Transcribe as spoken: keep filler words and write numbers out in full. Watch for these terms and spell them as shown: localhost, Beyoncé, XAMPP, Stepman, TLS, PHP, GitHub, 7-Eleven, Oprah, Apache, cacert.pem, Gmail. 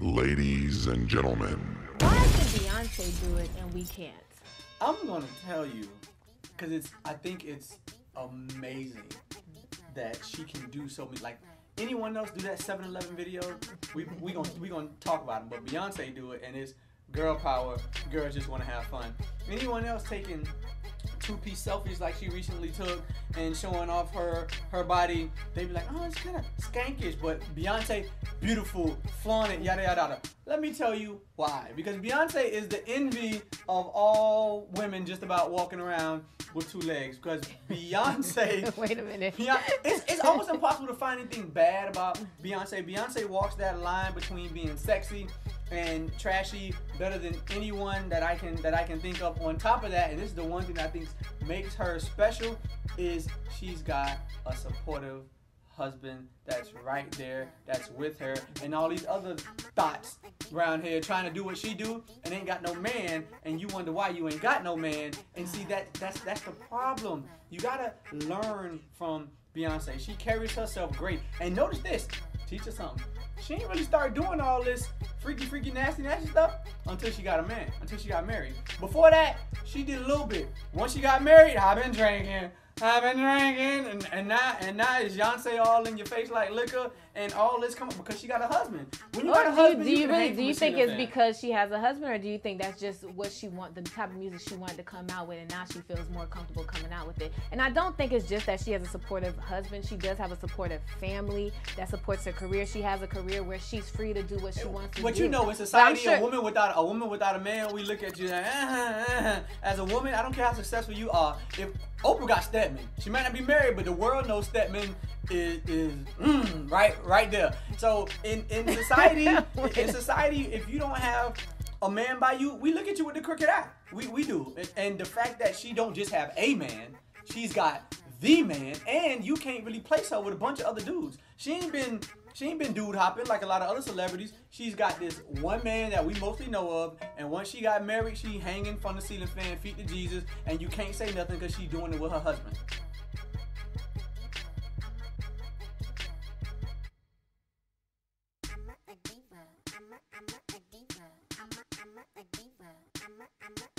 Ladies and gentlemen. Why can Beyonce do it and we can't? I'm gonna tell you, because it's I think it's amazing that she can do so many. Like, anyone else do that seven eleven video? We we gonna we gonna talk about them, but Beyonce do it and it's girl power. Girls just wanna have fun. Anyone else taking two-piece selfies like she recently took and showing off her her body, they be like, oh, it's kind of skankish, but Beyonce, beautiful, flaunted, yada yada yada. Let me tell you why. Because Beyonce is the envy of all women just about walking around with two legs. Because Beyonce, wait a minute, Beyonce, it's, it's almost impossible to find anything bad about Beyonce. Beyonce walks that line between being sexy and trashy better than anyone that I can that I can think of. On top of that, and this is the one thing I think makes her special, is she's got a supportive husband that's right there, that's with her, and all these other thoughts around here trying to do what she do and ain't got no man, and you wonder why you ain't got no man. And see, that that's that's the problem. You gotta learn from Beyonce. She carries herself great, and notice this, teach her something. She ain't really start doing all this freaky, freaky, nasty, nasty stuff until she got a man, until she got married. Before that, she did a little bit. Once she got married, I've been drinking, I've been drinking, and, and now and now is Beyonce all in your face like liquor and all this coming because she got a husband. When you oh, got a do husband, you, do you, you, really, do you think it's because she has a husband, or do you think that's just what she want, the type of music she wanted to come out with, and now she feels more comfortable coming out with it? And I don't think it's just that she has a supportive husband. She does have a supportive family that supports her career. She has a career where she's free to do what she wants to but do. But you know, in society, sure, a woman without a woman without a man, we look at you like, uh-huh, uh-huh. As a woman, I don't care how successful you are. If Oprah got Stepman, she might not be married, but the world knows Stepman is, is mm, right, right there. So in in society, in society, if you don't have a man by you, we look at you with the crooked eye. We we do. And, and the fact that she don't just have a man, she's got the man, and you can't really place her with a bunch of other dudes. She ain't been she ain't been dude hopping like a lot of other celebrities. She's got this one man that we mostly know of, and once she got married, she hanging from the ceiling fan, feet to Jesus, and you can't say nothing because she's doing it with her husband. I'm not a diva. I'm not a diva. I'm not a diva. I'm not a diva.